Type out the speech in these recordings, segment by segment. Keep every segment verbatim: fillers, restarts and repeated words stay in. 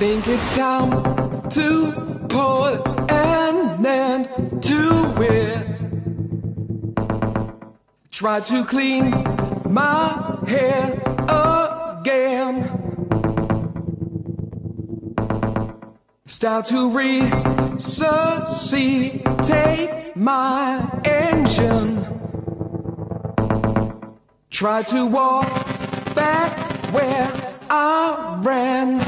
think it's time to put an end to it. Try to clean my head again. Start to resuscitate my engine. Try to walk back where I ran.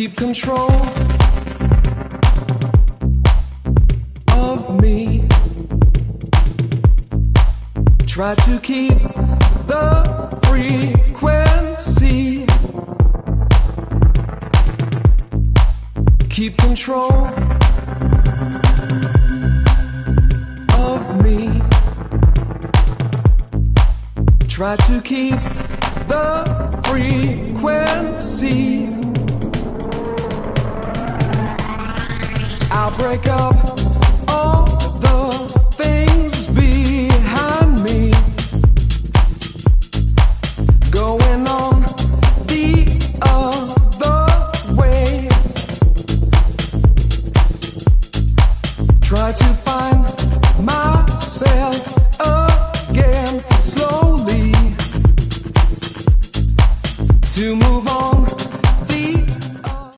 Keep control of me. Try to keep the frequency. Keep control of me. Try to keep the frequency. I'll break up all the things behind me, going on the other way. Try to